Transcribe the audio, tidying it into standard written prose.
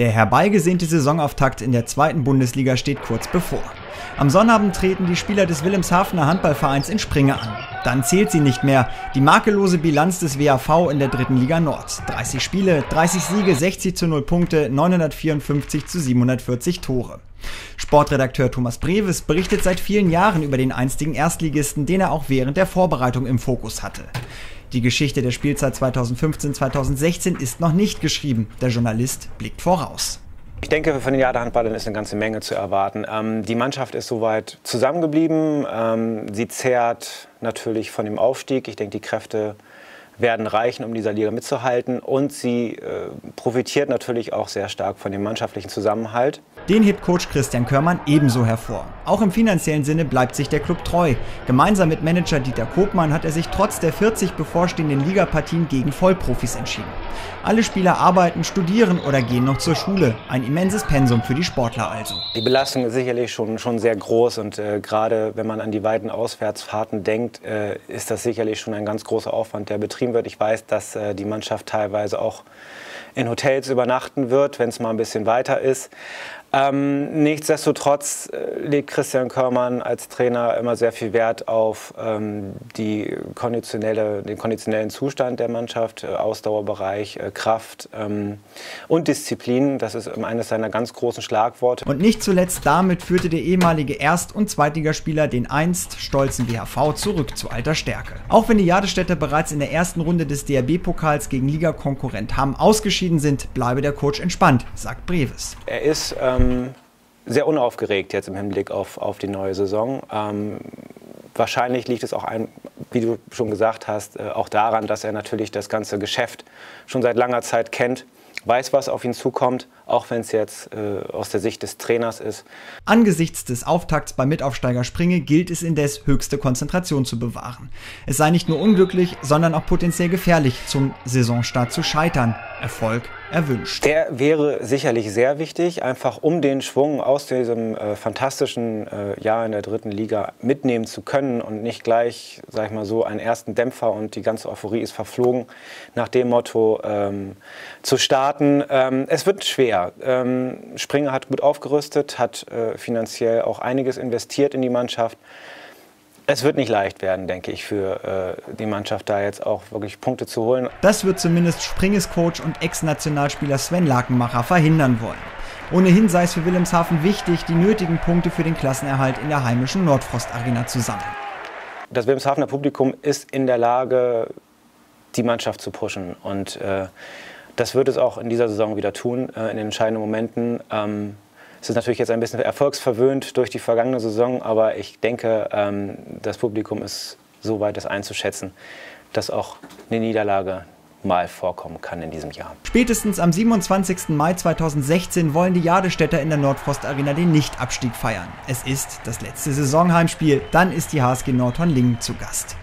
Der herbeigesehnte Saisonauftakt in der zweiten Bundesliga steht kurz bevor. Am Sonnabend treten die Spieler des Wilhelmshavener Handballvereins in Springe an. Dann zählt sie nicht mehr. Die makellose Bilanz des WHV in der dritten Liga Nord. 30 Spiele, 30 Siege, 60:0 Punkte, 954:740 Tore. Sportredakteur Thomas Breves berichtet seit vielen Jahren über den einstigen Erstligisten, den er auch während der Vorbereitung im Fokus hatte. Die Geschichte der Spielzeit 2015/2016 ist noch nicht geschrieben. Der Journalist blickt voraus. Ich denke, von den Jadehandballern ist eine ganze Menge zu erwarten. Die Mannschaft ist soweit zusammengeblieben. Sie zehrt natürlich von dem Aufstieg. Ich denke, die Kräfte werden reichen, um dieser Liga mitzuhalten. Und sie profitiert natürlich auch sehr stark von dem mannschaftlichen Zusammenhalt. Den hebt Coach Christian Körmann ebenso hervor. Auch im finanziellen Sinne bleibt sich der Club treu. Gemeinsam mit Manager Dieter Koopmann hat er sich trotz der 40 bevorstehenden Ligapartien gegen Vollprofis entschieden. Alle Spieler arbeiten, studieren oder gehen noch zur Schule. Ein immenses Pensum für die Sportler also. Die Belastung ist sicherlich schon sehr groß. Und gerade wenn man an die weiten Auswärtsfahrten denkt, ist das sicherlich schon ein ganz großer Aufwand, der betrieben wird. Ich weiß, dass die Mannschaft teilweise auch in Hotels übernachten wird, wenn es mal ein bisschen weiter ist. Nichtsdestotrotz legt Christian Körmann als Trainer immer sehr viel Wert auf den konditionellen Zustand der Mannschaft, Ausdauerbereich, Kraft und Disziplin. Das ist eines seiner ganz großen Schlagworte. Und nicht zuletzt damit führte der ehemalige Erst- und Zweitligaspieler den einst stolzen WHV zurück zu alter Stärke. Auch wenn die Jadestädter bereits in der ersten Runde des DHB-Pokals gegen Ligakonkurrent Hamm ausgeschieden sind, bleibe der Coach entspannt, sagt Breves. Er ist sehr unaufgeregt jetzt im Hinblick auf die neue Saison. Wahrscheinlich liegt es auch, wie du schon gesagt hast, auch daran, dass er natürlich das ganze Geschäft schon seit langer Zeit kennt, weiß, was auf ihn zukommt, auch wenn es jetzt aus der Sicht des Trainers ist. Angesichts des Auftakts bei Mitaufsteiger Springe gilt es indes, höchste Konzentration zu bewahren. Es sei nicht nur unglücklich, sondern auch potenziell gefährlich, zum Saisonstart zu scheitern. Erfolg erwünscht. Der wäre sicherlich sehr wichtig, einfach um den Schwung aus diesem fantastischen Jahr in der dritten Liga mitnehmen zu können und nicht gleich, sag ich mal so, einen ersten Dämpfer und die ganze Euphorie ist verflogen, nach dem Motto zu starten. Es wird schwer. Springer hat gut aufgerüstet, hat finanziell auch einiges investiert in die Mannschaft. Es wird nicht leicht werden, denke ich, für die Mannschaft, da jetzt auch wirklich Punkte zu holen. Das wird zumindest Springes Coach und Ex-Nationalspieler Sven Lakenmacher verhindern wollen. Ohnehin sei es für Wilhelmshaven wichtig, die nötigen Punkte für den Klassenerhalt in der heimischen Nordfrost-Arena zu sammeln. Das Wilhelmshavener Publikum ist in der Lage, die Mannschaft zu pushen. Und das wird es auch in dieser Saison wieder tun, in den entscheidenden Momenten. Es ist natürlich jetzt ein bisschen erfolgsverwöhnt durch die vergangene Saison, aber ich denke, das Publikum ist so weit, das einzuschätzen, dass auch eine Niederlage mal vorkommen kann in diesem Jahr. Spätestens am 27. Mai 2016 wollen die Jadestädter in der Nordfrost-Arena den Nichtabstieg feiern. Es ist das letzte Saisonheimspiel, dann ist die HSG Nordhorn-Lingen zu Gast.